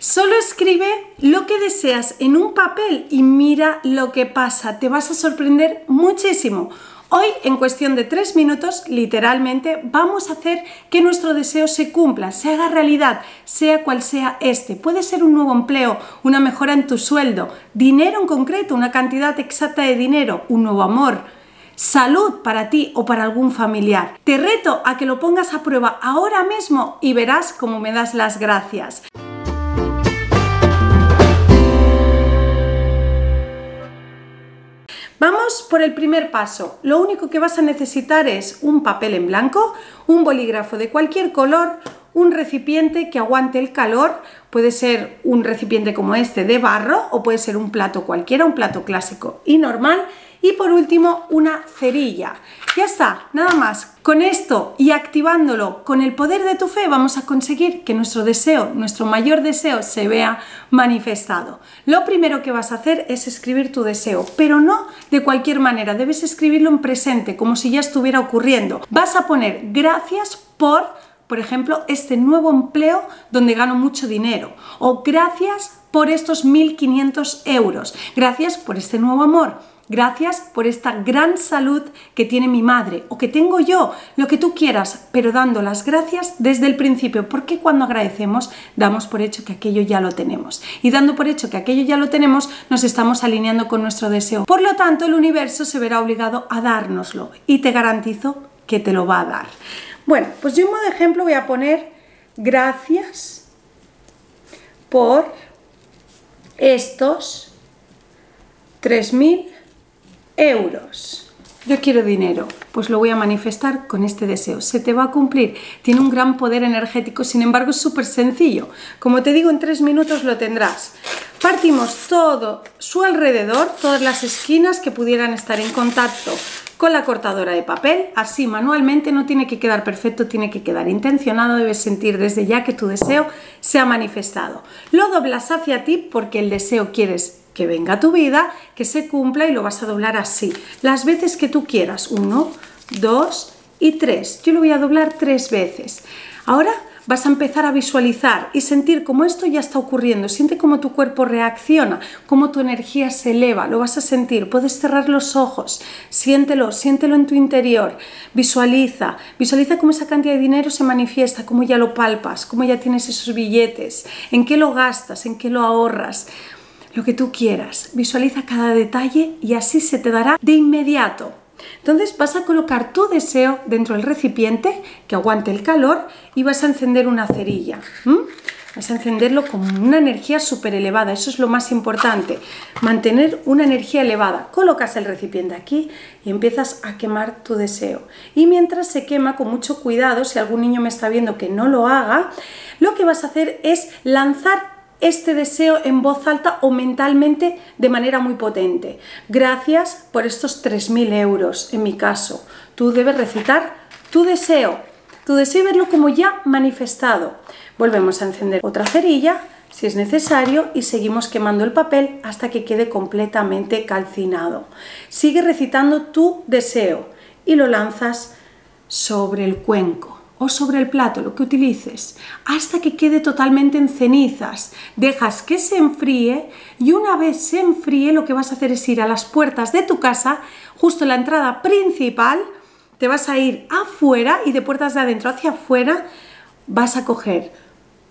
Solo escribe lo que deseas en un papel y mira lo que pasa. Te vas a sorprender muchísimo. Hoy, en cuestión de 3 minutos, literalmente, vamos a hacer que nuestro deseo se cumpla, se haga realidad, sea cual sea este. Puede ser un nuevo empleo, una mejora en tu sueldo, dinero en concreto, una cantidad exacta de dinero, un nuevo amor, salud para ti o para algún familiar. Te reto a que lo pongas a prueba ahora mismo y verás cómo me das las gracias. Vamos por el primer paso. Lo único que vas a necesitar es un papel en blanco, un bolígrafo de cualquier color, un recipiente que aguante el calor, puede ser un recipiente como este de barro o puede ser un plato cualquiera, un plato clásico y normal, y por último una cerilla. Ya está, nada más. Con esto y activándolo con el poder de tu fe vamos a conseguir que nuestro deseo, nuestro mayor deseo, se vea manifestado. Lo primero que vas a hacer es escribir tu deseo, pero no de cualquier manera, debes escribirlo en presente, como si ya estuviera ocurriendo. Vas a poner gracias por ejemplo, este nuevo empleo donde gano mucho dinero, o gracias por estos 1.500 euros, gracias por este nuevo amor, gracias por esta gran salud que tiene mi madre o que tengo yo, lo que tú quieras, pero dando las gracias desde el principio, porque cuando agradecemos damos por hecho que aquello ya lo tenemos, y dando por hecho que aquello ya lo tenemos nos estamos alineando con nuestro deseo. Por lo tanto, el universo se verá obligado a dárnoslo y te garantizo que te lo va a dar. Bueno, pues yo en modo de ejemplo voy a poner gracias por estos 3.000 euros. Yo quiero dinero, pues lo voy a manifestar con este deseo. Se te va a cumplir, tiene un gran poder energético, sin embargo es súper sencillo. Como te digo, en 3 minutos lo tendrás. Partimos todo su alrededor, todas las esquinas que pudieran estar en contacto con la cortadora de papel, así manualmente. No tiene que quedar perfecto, tiene que quedar intencionado, debes sentir desde ya que tu deseo se ha manifestado. Lo doblas hacia ti porque el deseo quieres que venga a tu vida, que se cumpla, y lo vas a doblar así, las veces que tú quieras, 1, 2 y 3. Yo lo voy a doblar 3 veces. Ahora vas a empezar a visualizar y sentir cómo esto ya está ocurriendo. Siente cómo tu cuerpo reacciona, cómo tu energía se eleva, lo vas a sentir. Puedes cerrar los ojos, siéntelo en tu interior, visualiza cómo esa cantidad de dinero se manifiesta, cómo ya lo palpas, cómo ya tienes esos billetes, en qué lo gastas, en qué lo ahorras, lo que tú quieras. Visualiza cada detalle y así se te dará de inmediato. Entonces vas a colocar tu deseo dentro del recipiente que aguante el calor y vas a encender una cerilla. Vas a encenderlo con una energía súper elevada, eso es lo más importante, mantener una energía elevada. Colocas el recipiente aquí y empiezas a quemar tu deseo. Y mientras se quema, con mucho cuidado, si algún niño me está viendo que no lo haga, lo que vas a hacer es lanzar este deseo en voz alta o mentalmente de manera muy potente. Gracias por estos 3.000 euros, en mi caso. Tú debes recitar tu deseo y verlo como ya manifestado. Volvemos a encender otra cerilla si es necesario y seguimos quemando el papel hasta que quede completamente calcinado. Sigue recitando tu deseo y lo lanzas sobre el cuenco o sobre el plato, lo que utilices, hasta que quede totalmente en cenizas. Dejas que se enfríe y una vez se enfríe lo que vas a hacer es ir a las puertas de tu casa, justo en la entrada principal, te vas a ir afuera y de puertas de adentro hacia afuera vas a coger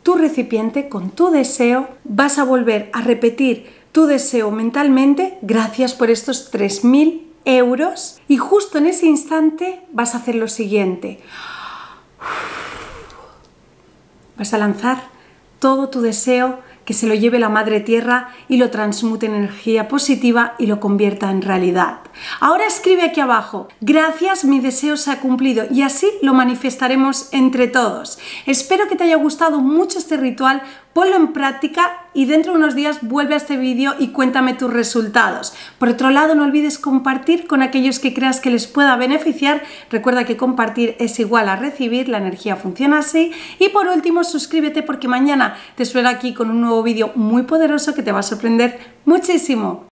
tu recipiente con tu deseo, vas a volver a repetir tu deseo mentalmente, gracias por estos 3.000 euros, y justo en ese instante vas a hacer lo siguiente. Vas a lanzar todo tu deseo, que se lo lleve la Madre Tierra y lo transmute en energía positiva y lo convierta en realidad. Ahora escribe aquí abajo, gracias, mi deseo se ha cumplido, y así lo manifestaremos entre todos. Espero que te haya gustado mucho este ritual, ponlo en práctica y dentro de unos días vuelve a este vídeo y cuéntame tus resultados. Por otro lado, no olvides compartir con aquellos que creas que les pueda beneficiar. Recuerda que compartir es igual a recibir, la energía funciona así. Y por último, suscríbete porque mañana te espero aquí con un nuevo vídeo muy poderoso que te va a sorprender muchísimo.